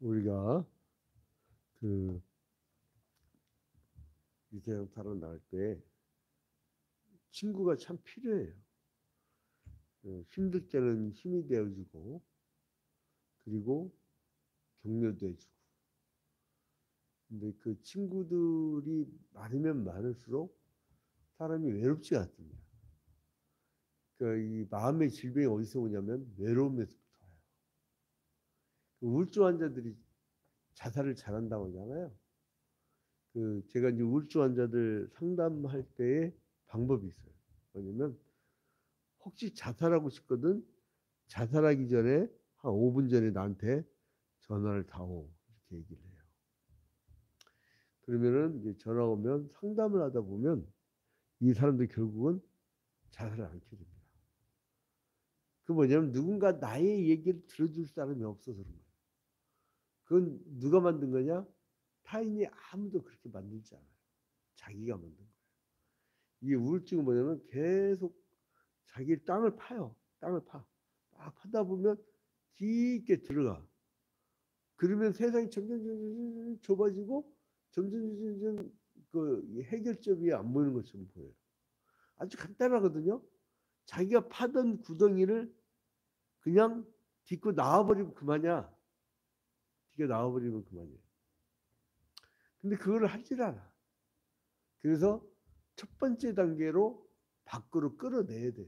우리가 그 이 세상 살아날 때 친구가 참 필요해요. 힘들 때는 힘이 되어주고, 그리고 격려도 해주고. 근데 그 친구들이 많으면 많을수록 사람이 외롭지가 않습니다. 그러니까 이 마음의 질병이 어디서 오냐면 외로움에서부터 와요. 우울증 환자들이 자살을 잘한다고 하잖아요. 그 제가 이제 우울증 환자들 상담할 때의 방법이 있어요. 뭐냐면 혹시 자살하고 싶거든 자살하기 전에 한 5분 전에 나한테 전화를 다오 이렇게 얘기를 해요. 그러면은 이제 전화 오면 상담을 하다 보면 이 사람들 결국은 자살을 안 켜줍니다. 그 뭐냐면 누군가 나의 얘기를 들어줄 사람이 없어서 그런 거예요. 그건 누가 만든 거냐? 타인이 아무도 그렇게 만들지 않아요. 자기가 만든 거예요. 이게 우울증은 뭐냐면 계속 자기 땅을 파요. 땅을 파. 막 파다 보면 깊게 들어가. 그러면 세상이 점점 좁아지고 점점 그 해결점이 안 보이는 것처럼 보여요. 아주 간단하거든요. 자기가 파던 구덩이를 그냥 딛고 나와버리면 그만이야. 딛고 나와버리면 그만이에요. 근데 그걸 하질 않아. 그래서 첫 번째 단계로 밖으로 끌어내야 돼요.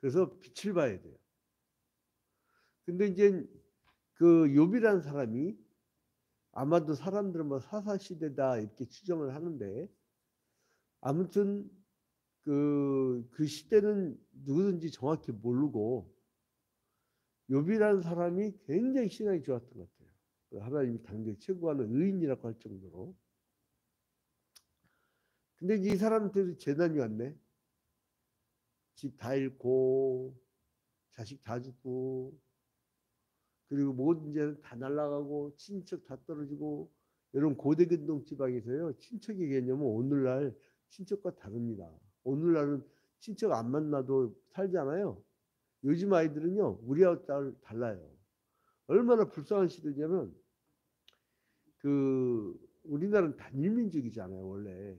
그래서 빛을 봐야 돼요. 근데 이제 그 욥이라는 사람이 아마도 사람들은 뭐 사사시대다 이렇게 추정을 하는데, 아무튼 그 시대는 누구든지 정확히 모르고 욥이라는 사람이 굉장히 신앙이 좋았던 것 같아요. 하나님이 당대 최고하는 의인이라고 할 정도로. 근데 이 사람한테도 재난이 왔네. 집 다 잃고 자식 다 죽고, 그리고 모든 재산 다 날아가고 친척 다 떨어지고. 이런 고대 근동 지방에서요 친척의 개념은 오늘날 친척과 다릅니다. 오늘날은 친척 안 만나도 살잖아요. 요즘 아이들은요 우리하고 달라요. 얼마나 불쌍한 시대냐면 그 우리나라는 단일민족이잖아요. 원래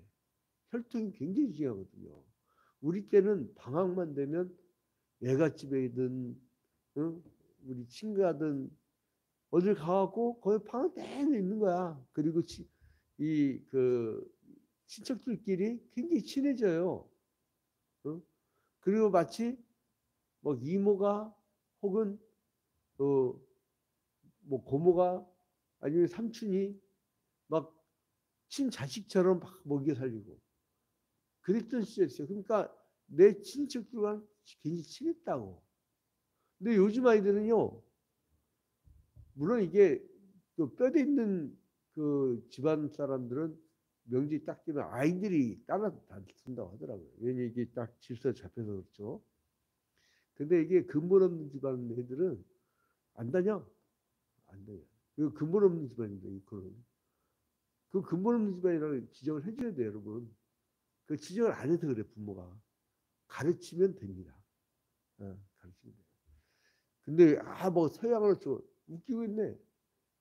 혈통이 굉장히 중요하거든요. 우리 때는 방학만 되면 애가 집에든 우리 친가든 어딜 가갖고 거의 방학 내내 있는 거야. 그리고 친척들끼리 굉장히 친해져요. 그리고 마치 뭐 이모가 혹은 뭐 고모가 아니면 삼촌이 막 친자식처럼 막 먹여 살리고 그랬던 시절이었어요. 그러니까 내 친척들과 굉장히 친했다고. 근데 요즘 아이들은요, 물론 이게 또 뼈대 있는 그 집안 사람들은 명절이 딱 되면 아이들이 따라서 다 쓴다고 하더라고요. 왜냐면 이게 딱 질서 잡혀서 그렇죠. 근데 이게 근본 없는 집안 애들은 안 다녀. 안 다녀. 이거 근본 없는 집안입니다. 이거는. 그 근본 없는 집안이라고 지적을 해줘야 돼요, 여러분. 그 지적을 안 해서 그래, 부모가. 가르치면 됩니다. 가르치면 돼요. 근데, 뭐, 서양으로 좀 웃기고 있네.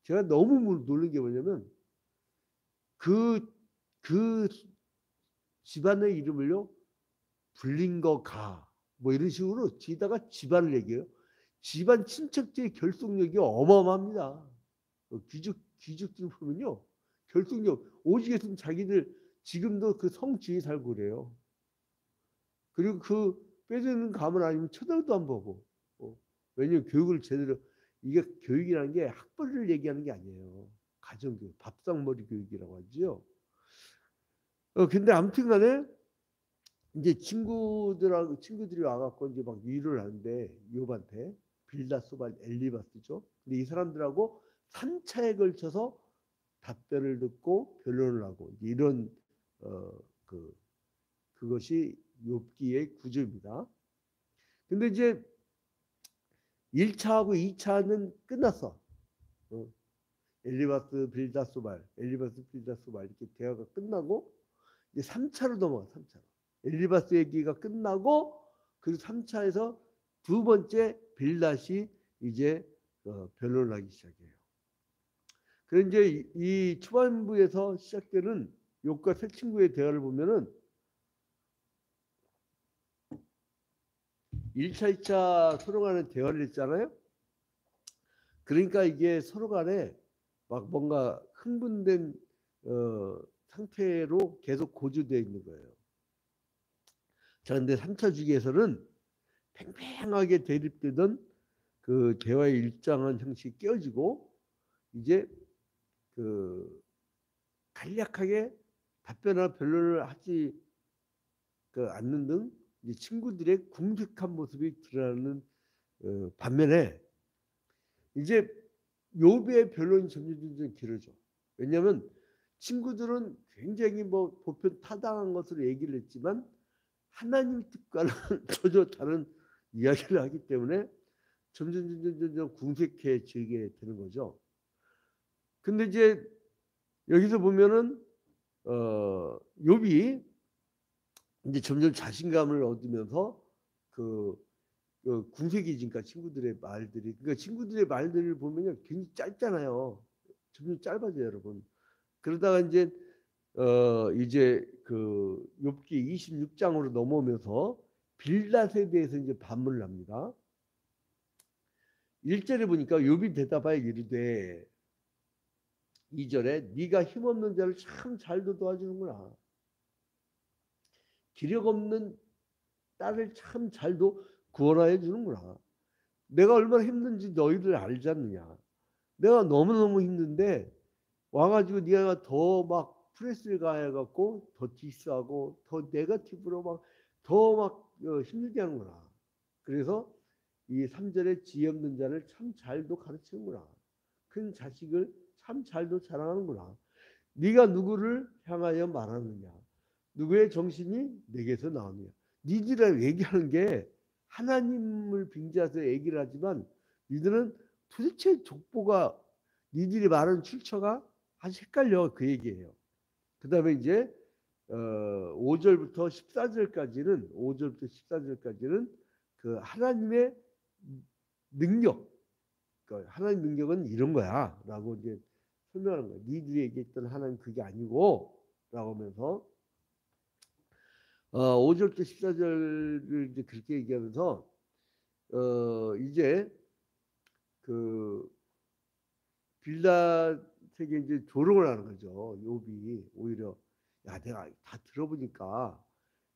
제가 너무 놀란 게 뭐냐면, 그 집안의 이름을요, 불린 거 가. 뭐 이런 식으로 뒤에다가 집안을 얘기해요. 집안 친척들의 결속력이 어마어마합니다. 귀족들 보면요. 결속력, 오지게 좀 자기들 지금도 그 성 주위에 살고 그래요. 그리고 그 빼드는 가문 아니면 쳐다도 안 보고. 왜냐면 교육을 제대로, 이게 교육이라는 게 학벌을 얘기하는 게 아니에요. 가정교육, 밥상머리 교육이라고 하죠. 근데 아무튼 간에 이제 친구들이 와갖고 이제 막 위로를 하는데, 욥한테, 빌닷, 소발, 엘리바스죠. 근데 이 사람들하고 3차에 걸쳐서 답변을 듣고 변론을 하고 이런 그것이 욥기의 구조입니다. 근데 이제 1차하고 2차는 끝났어. 엘리바스 빌닷 소발, 엘리바스 빌닷 소발 이렇게 대화가 끝나고 이제 3차로 넘어가. 3차로 엘리바스 얘기가 끝나고, 그리고 3차에서 두 번째 빌닷이 이제 변론하기 시작해요. 그래서 이제 이 초반부에서 시작되는 욥과 새 친구의 대화를 보면은 1차, 2차 서로 간에 대화를 했잖아요. 그러니까 이게 서로 간에 막 뭔가 흥분된 상태로 계속 고조되어 있는 거예요. 자, 근데 3차 주기에서는 팽팽하게 대립되던 그 대화의 일정한 형식이 깨어지고 이제 그 간략하게 답변이나 변론을 하지 않는 등 이제 친구들의 궁색한 모습이 드러나는 반면에 이제 욥의 변론이 점점 길어져. 왜냐하면 친구들은 굉장히 뭐 보편 타당한 것으로 얘기를 했지만 하나님 뜻과는 전혀 다른 이야기를 하기 때문에 점점 궁색해지게 되는 거죠. 근데 이제 여기서 보면은 욥이 이제 점점 자신감을 얻으면서 그 궁색해지니까 친구들의 말들이, 그러니까 친구들의 말들을 보면요 굉장히 짧잖아요. 점점 짧아져요, 여러분. 그러다가 이제 그 욥기 26장으로 넘어오면서 빌닷에 대해서 이제 반문을 합니다. 1절에 보니까 욥이 대답하여 이르되 2절에 네가 힘없는 자를 참 잘도 도와주는구나. 기력 없는 딸을 참 잘도 구원하여 주는구나. 내가 얼마나 힘든지 너희들 알지 않느냐. 내가 너무너무 힘든데 와가지고 네가 더 막 프레스를 가해갖고 더 디스하고 더 네거티브로 막 더 막 힘들게 하는구나. 그래서 이 3절에 지혜 없는 자를 참 잘도 가르치는구나. 큰 자식을 참 잘도 자랑하는구나. 네가 누구를 향하여 말하느냐. 누구의 정신이 내게서 나오느냐. 니들이라고 얘기하는 게 하나님을 빙자해서 얘기를 하지만 니들은 도대체 족보가 니들이 말하는 출처가 아주 헷갈려. 그 얘기예요. 그 다음에 이제 5절부터 14절까지는 그 하나님의 능력, 그러니까 하나님의 능력은 이런 거야 라고 이제 설명하는 거야. 니들이 얘기했던 하나님 그게 아니고 라고 하면서 5절부터 14절을 이제 그렇게 얘기하면서 이제 그 빌닷에게 이제 조롱을 하는 거죠. 욥이 오히려 야 내가 다 들어보니까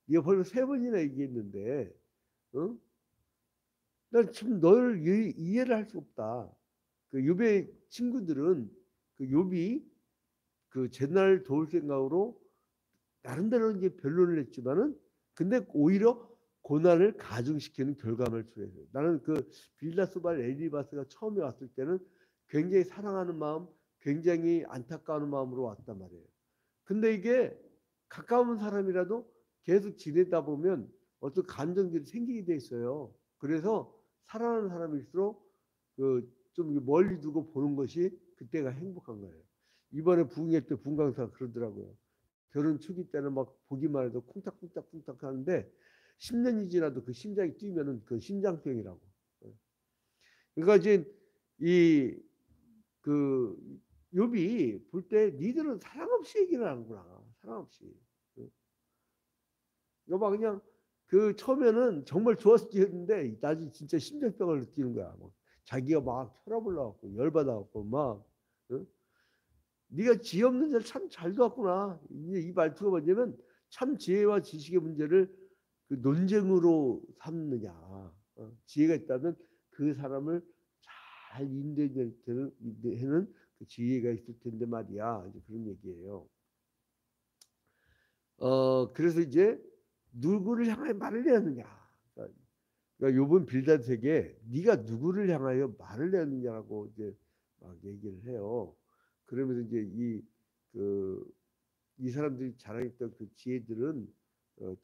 네가 벌써 3번이나 얘기했는데 응? 난 지금 너를 이해를 할 수 없다. 그 욥의 친구들은 그 욥이 그 제날 도울 생각으로 나름대로 이제 변론을 했지만은 근데 오히려 고난을 가중시키는 결과물을 초래해요. 나는 그 빌닷소발 엘리바스가 처음에 왔을 때는 굉장히 사랑하는 마음, 굉장히 안타까운 마음으로 왔단 말이에요. 근데 이게 가까운 사람이라도 계속 지내다 보면 어떤 감정들이 생기게 돼 있어요. 그래서 사랑하는 사람일수록 좀 멀리 두고 보는 것이 그때가 행복한 거예요. 이번에 부흥회 때 분강사가 그러더라고요. 결혼 초기 때는 막 보기만 해도 쿵탁쿵탁 하는데 10년이 지나도 그 심장이 뛰면은 그 심장병이라고. 그러니까 이제 그 욥이 볼 때 니들은 사랑 없이 얘기를 하는구나. 사랑 없이. 여봐 그냥 그 처음에는 정말 좋아서 뛰었는데 나중에 진짜 심장병을 느끼는 거야. 막 자기가 막 혈압을 나갖고 열받아갖고 막. 네가 지혜 없는 자를 참 잘도 왔구나. 이제 이 말투가 뭐냐면 참 지혜와 지식의 문제를 그 논쟁으로 삼느냐. 지혜가 있다면 그 사람을 잘 인도해는 그 지혜가 있을 텐데 말이야. 이제 그런 얘기예요. 그래서 이제 누구를 향하여 말을 내느냐. 그러니까 요번 빌닷에게 네가 누구를 향하여 말을 내느냐라고 이제 막 얘기를 해요. 그러면서 이제 이 사람들이 자랑했던 그 지혜들은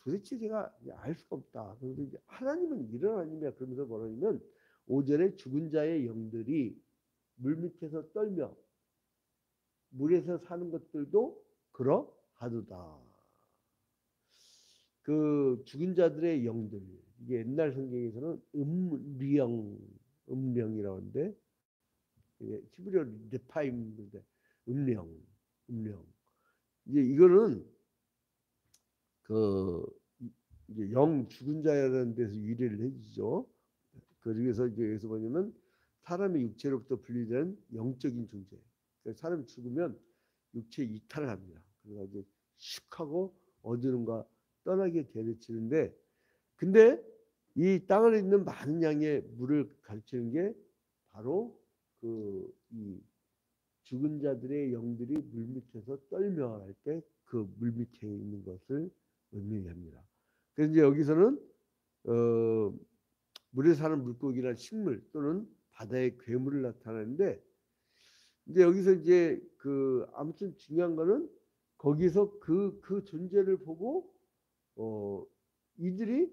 도대체 제가 알 수가 없다. 그런데 이제 하나님은 이런 하나님이야. 그러면서 뭐냐면 오전에 죽은 자의 영들이 물 밑에서 떨며 물에서 사는 것들도 그러하도다. 그 죽은 자들의 영들, 이게 옛날 성경에서는 음령이라고 하는데 히브리어 네파임인데 음령. 이제 이거는 그 이제 영 죽은 자라는 데서 유래를 해주죠. 그중에서 이제 여기서 보냐면 사람의 육체로부터 분리된 영적인 존재. 그러니까 사람이 죽으면 육체 이탈을 합니다. 그래가지고 슉하고 어디론가 떠나게 되어치는데, 근데 이 땅에 있는 많은 양의 물을 가르치는 게 바로 그 이 죽은 자들의 영들이 물 밑에서 떨며 할 때 그 물 밑에 있는 것을 의미합니다. 그래서 이제 여기서는 물에 사는 물고기나 식물 또는 바다의 괴물을 나타내는데, 이제 여기서 이제 그 아무튼 중요한 거는 거기서 그 존재를 보고 이들이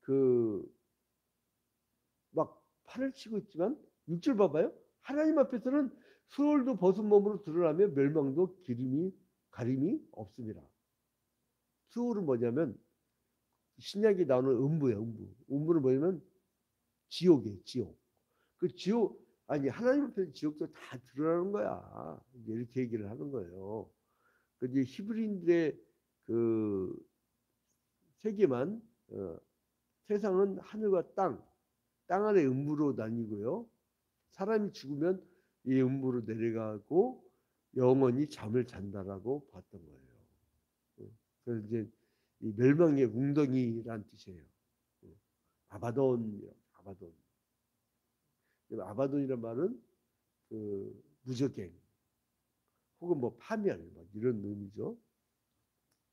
그 막 팔을 치고 있지만 6절 봐봐요. 하나님 앞에서는 수월도 벗은 몸으로 드러나며 멸망도 가림이 없습니다. 수월은 뭐냐면 신약이 나오는 음부예요. 음부는 뭐냐면 지옥이에요. 지옥. 그 지옥 아니 하나님 앞에서 지옥도 다 드러나는 거야. 이렇게 얘기를 하는 거예요. 근데 히브리인들의 그 세계만 세상은 하늘과 땅 안에 음부로 나뉘고요. 사람이 죽으면 이 음부로 내려가고 영원히 잠을 잔다라고 봤던 거예요. 그래서 이제 이 멸망의 웅덩이란 뜻이에요. 아바돈. 아바돈이란 말은 그 무적행 혹은 뭐 파멸 이런 의미죠.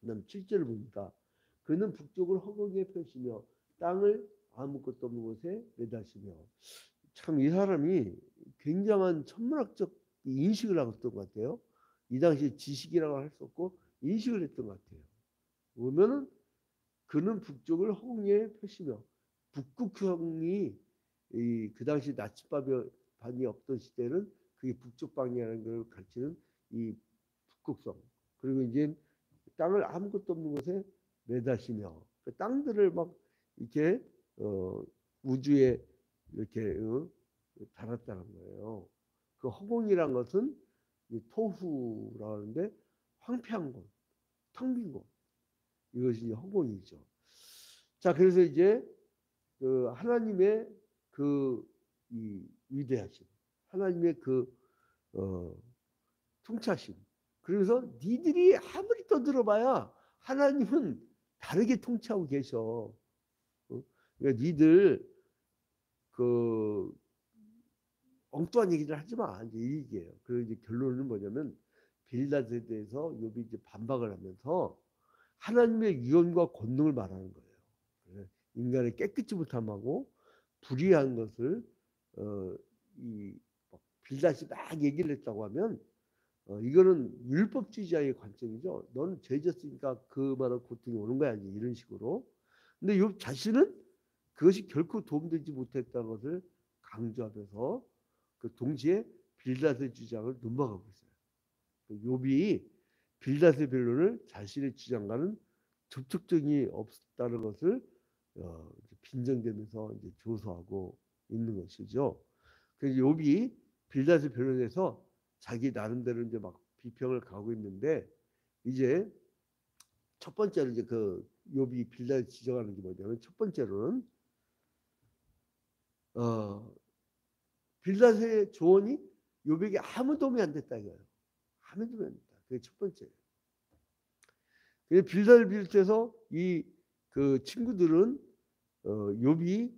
그다음 7절을 보니까 그는 북쪽을 허공에 펼치며 땅을 아무것도 없는 곳에 내다시며. 참 이 사람이 굉장한 천문학적 인식을 하고 있던 것 같아요. 이 당시 지식이라고 할 수 없고 인식을 했던 것 같아요. 보면은 그는 북쪽을 허공에 펼치며, 북극형이 그 당시 나침반이 없던 시대는 그게 북쪽방이라는 걸 가르치는 이 북극성, 그리고 이제 땅을 아무것도 없는 곳에 매다시며, 그 땅들을 막 이렇게 우주에 이렇게 달았다는 거예요. 그 허공이란 것은 토후라고 하는데 황폐한 곳, 텅 빈 곳, 이것이 허공이죠. 자, 그래서 이제 그 하나님의 그 이 위대하심, 하나님의 그 통찰심. 그래서 니들이 아무리 떠들어봐야 하나님은 다르게 통치하고 계셔. 그러니까 니들 그 엉뚱한 얘기를 하지 마. 이제 이 얘기예요. 그리고 이제 결론은 뭐냐면 빌닷에 대해서 욥이 이제 반박을 하면서 하나님의 위엄과 권능을 말하는 거예요. 인간의 깨끗이 못함하고 불의한 것을 이 빌닷이 막 얘기를 했다고 하면 이거는 율법주의자의 관점이죠. 너는 죄졌으니까 그만한 고통이 오는 거야, 이런 식으로. 근데 욥 자신은 그것이 결코 도움되지 못했다는 것을 강조하면서 그 동시에 빌닷의 주장을 눈박하고 있어요. 욥이 빌닷의 변론을 자신의 주장과는 접촉점이 없다는 것을 빈정되면서 이제 조소하고 있는 것이죠. 그래서 욥이 빌닷의 변론에서 자기 나름대로 이제 막 비평을 가고 있는데, 이제 첫 번째로 이제 그 욥이 빌닷을 지적하는 게 뭐냐면, 첫 번째로는 빌닷의 조언이 욥에게 아무 도움이 안 됐다 이거예요. 아무 도움이 안 됐다. 그게 첫 번째예요. 빌닷을 비롯해서 이 그 친구들은 욥이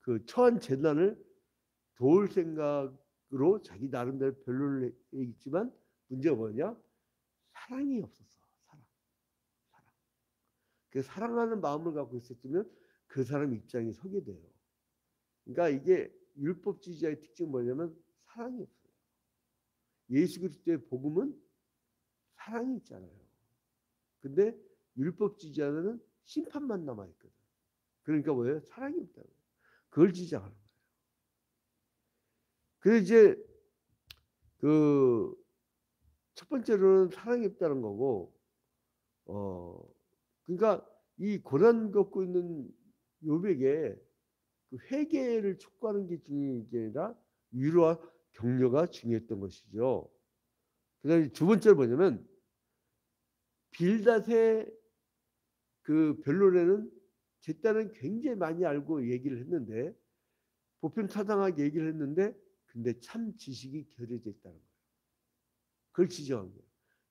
그 처한 재난을 도울 생각으로 자기 나름대로 변론을 했지만 문제가 뭐냐? 사랑이 없었어. 사랑. 그 사랑하는 마음을 갖고 있었으면 그 사람 입장에 서게 돼요. 그러니까 이게 율법주의자의 특징이 뭐냐면 사랑이 없어요. 예수 그리스도의 복음은 사랑이 있잖아요. 근데 율법주의자는 심판만 남아있거든. 그러니까 뭐예요? 사랑이 없다고. 그걸 지적하는 거예요. 그래서 이제 그 첫 번째로는 사랑이 없다는 거고, 그러니까 이 고난 겪고 있는 욥에게 회개를 촉구하는 게 중요한 게 아니라 위로와 격려가 중요했던 것이죠. 그다음에 두 번째로 뭐냐면 빌닷의 그 변론에는 제 딸은 굉장히 많이 알고 얘기를 했는데 보편타당하게 얘기를 했는데 근데 참 지식이 결여져 있다는 거예요. 그걸 지적한 거예요.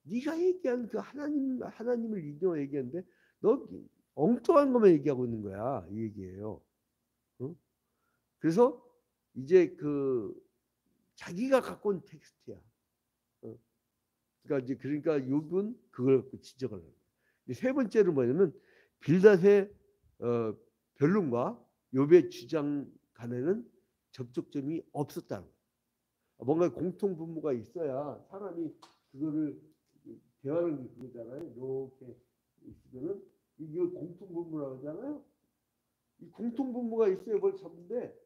네가 얘기한 그 하나님을 인정하고 얘기하는데 너 엉뚱한 것만 얘기하고 있는 거야. 이 얘기예요. 응? 그래서 이제 그 자기가 갖고 온 텍스트야. 응? 그러니까 욥은 그걸 갖고 지적을 하는 거예요. 세 번째로 뭐냐면 빌닷의 변론과 욥의 주장 간에는 접촉점이 없었다는 거예요. 뭔가 공통 분모가 있어야 사람이 그거를 대화하는 게 그거잖아요. 이렇게 있으면은 이거 공통 분모라고 하잖아요. 이 공통 분모가 있어야 뭘 잡는데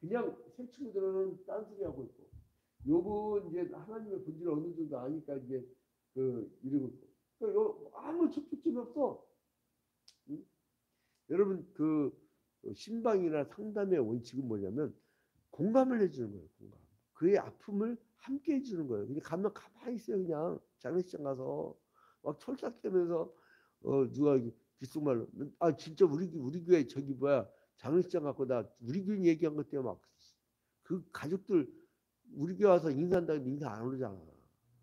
그냥 새 친구들은 딴소리 하고 있고 요건 이제 하나님의 본질을 어느 정도 아니까 이제 그 이러고 있고 그러니까 아무 접촉점이 없어. 응? 여러분 그 신방이나 상담의 원칙은 뭐냐면 공감을 해주는 거예요. 공감. 그의 아픔을 함께 해주는 거예요. 근데 가면 가만히 있어요. 그냥 장례식장 가서 막 철딱대면서 누가 귓속말로 아 진짜 우리 교회 저기 뭐야 장례식장 갖고 나 우리 교인 얘기한 것 때문에 막 그 가족들 우리 교회 와서 인사한다고 해도 인사 안 오잖아.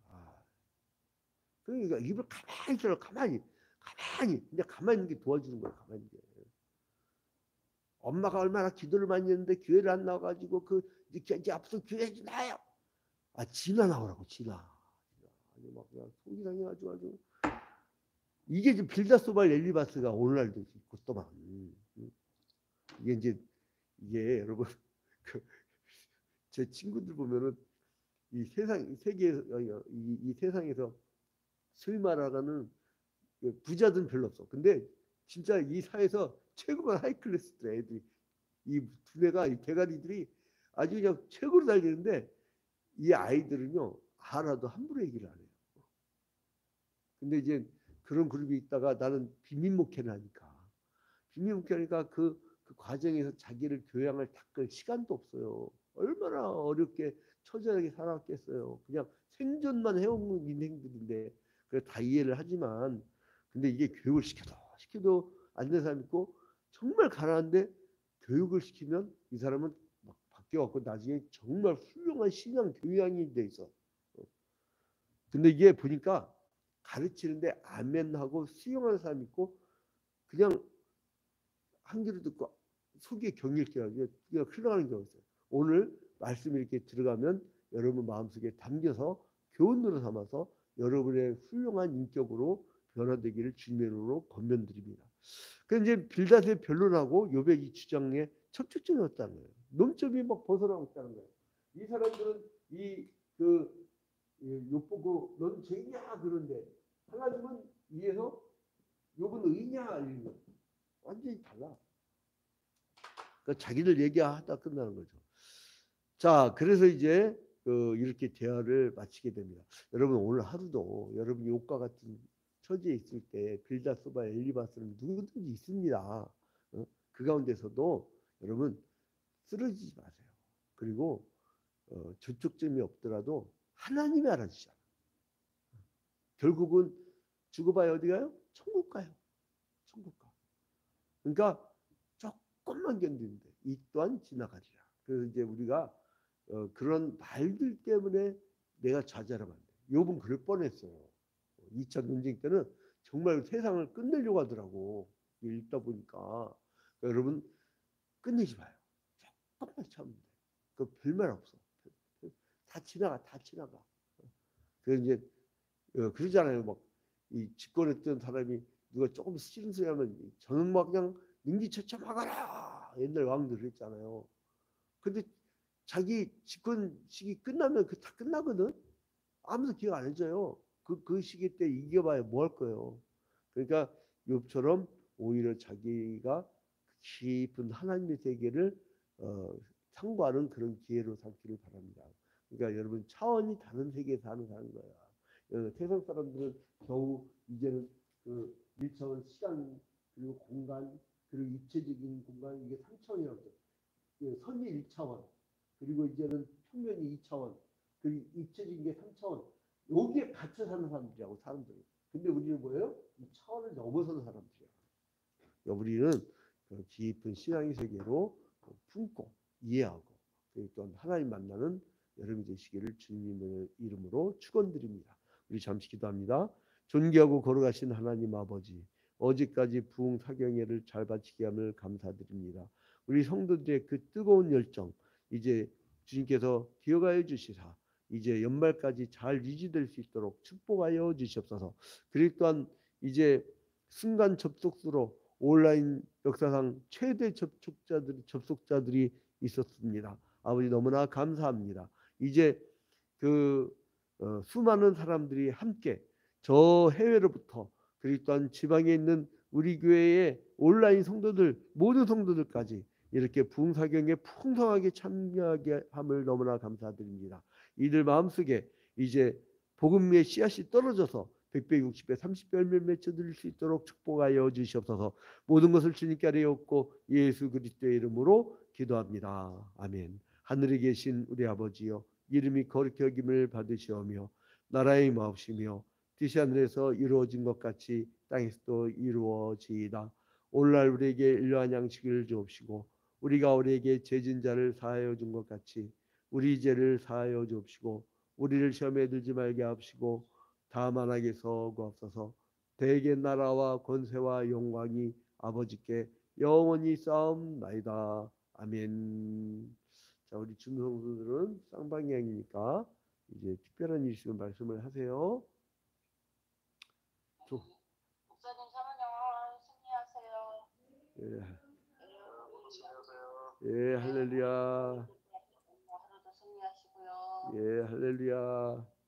아. 그러니까 입을 가만히 있어요. 가만히 그냥 가만히 있는 게 도와주는 거예요. 가만히 있는 게. 엄마가 얼마나 기도를 많이 했는데 교회를 안 나와가지고 그 이제 앞서 교회 좀 나요. 아 지나 나오라고 지나. 아니 막 그냥 속이 상해가지고 아주 이게 지금 빌닷소발 엘리바스가 오늘날도 있고 또 막 이게 여러분 그 제 친구들 보면은 이 세상 세계에서 이 세상에서 소위 말하는 부자들은 별로 없어. 근데 진짜 이 사회에서 최고만 하이클래스들 애들이 이 두뇌가 이 대가리들이 아주 그냥 최고로 달리는데 이 아이들은요 알아도 함부로 얘기를 안 해요. 근데 이제 그런 그룹이 있다가 나는 비밀목회를 하니까 비밀목회니까 그 과정에서 자기를 교양을 닦을 시간도 없어요. 얼마나 어렵게 처절하게 살았겠어요. 그냥 생존만 해온 인생들인데 그래 다 이해를 하지만 근데 이게 교육을 시켜도 안 된 사람 있고 정말 가난한데 교육을 시키면 이 사람은 막 바뀌어갖고 나중에 정말 훌륭한 신앙 교양이 돼 있어. 근데 이게 보니까 가르치는데 아멘하고 수용하는 사람이 있고 그냥 한 귀로 듣고 속에 경일게요. 그냥 흘러가는 경우가 있어요. 오늘 말씀이 이렇게 들어가면 여러분 마음속에 담겨서 교훈으로 삼아서 여러분의 훌륭한 인격으로 변화되기를 주님의 이름으로 권면드립니다. 그런데 이제 빌닷의 변론하고 욥의 이 주장에 척척점이었다는 거예요. 논점이 막 벗어나고 있다는 거예요. 이 사람들은 욥 보고 넌 죄냐 그런데 하나님은 이에서 욥은 의냐 이런 거 완전히 달라. 그러니까 자기들 얘기하다 끝나는 거죠. 자, 그래서 이제 이렇게 대화를 마치게 됩니다. 여러분 오늘 하루도 여러분이 욥과 같은 처지에 있을 때 빌닷소바 엘리바스는 누구든지 있습니다. 그 가운데서도 여러분 쓰러지지 마세요. 그리고 저촉점이 없더라도 하나님이 알아주잖아. 결국은 죽어봐야 어디 가요? 천국 가요. 천국 가. 그러니까 조금만 견디는데 이 또한 지나가리라. 그래서 이제 우리가 그런 말들 때문에 내가 좌절하면 안 돼. 욥은 그럴 뻔했어요. 2차 논쟁 때는 정말 세상을 끝내려고 하더라고. 읽다 보니까. 그러니까 여러분 끝내지 마요. 조금만 참으면 돼. 그 별말 없어. 다 지나가. 그래서 이제 그러잖아요. 막 이 집권했던 사람이 누가 조금 싫은 소리 하면 저는 막 그냥 능지처참 하거라. 옛날 왕들 했잖아요. 근데 자기 집권 시기 끝나면 그 다 끝나거든. 아무도 기억 안 해줘요. 그 시기 때 이겨봐야 뭐 할 거예요. 그러니까 욥처럼 오히려 자기가 깊은 하나님의 세계를 상고하는 그런 기회로 삼기를 바랍니다. 그러니까 여러분 차원이 다른 세계에서 사는 거야. 세상 사람들은 겨우 이제는 그 1차원 시간 그리고 공간 그리고 입체적인 공간 이게 3차원이라고 해요. 선이 1차원 그리고 이제는 평면이 2차원, 그 잊혀진 게 3차원, 여기에 갇혀 사는 사람들이라고, 사람들이. 근데 우리는 뭐예요? 이 차원을 넘어서는 사람들이야. 우리는 그 깊은 신앙의 세계로 품고 이해하고 또 하나님 만나는 여러분 되시기를 주님의 이름으로 축원드립니다. 우리 잠시 기도합니다. 존귀하고 거룩하신 하나님 아버지, 어제까지 부흥 사경회를 잘 바치게 함을 감사드립니다. 우리 성도들의 그 뜨거운 열정, 이제 주님께서 기억하여 주시사 이제 연말까지 잘 유지될 수 있도록 축복하여 주시옵소서. 그리고 또한 이제 순간 접속수로 온라인 역사상 최대 접속자들이 있었습니다. 아버지, 너무나 감사합니다. 이제 그 수많은 사람들이 함께 저 해외로부터, 그리고 또한 지방에 있는 우리 교회의 온라인 성도들, 모든 성도들까지 이렇게 부흥사경에 풍성하게 참여하게 함을 너무나 감사드립니다. 이들 마음속에 이제 복음의 씨앗이 떨어져서 160배 30열매를 맺혀드릴 수 있도록 축복하여 주시옵소서. 모든 것을 주님께 아뢰 옵고 예수 그리스도의 이름으로 기도합니다. 아멘. 하늘에 계신 우리 아버지여, 이름이 거룩히 여김을 받으시오며 나라의 마옵시며 뜻이 하늘에서 이루어진 것 같이 땅에서도 이루어지이다. 오늘날 우리에게 일용할 양식을 주옵시고 우리가 우리에게 죄진 자를 사하여 준 것 같이 우리 죄를 사하여 주옵시고 우리를 시험에 들지 말게 하옵시고 다만 악에서 구하옵소서. 대개 나라와 권세와 영광이 아버지께 영원히 쌓옵나이다. 아멘. 자, 우리 중성수들은 쌍방향이니까 이제 특별한 일 있으면 말씀을 하세요. 목사님, 사랑해요. 승리하세요. 예, 할렐루야. 예, 할렐루야.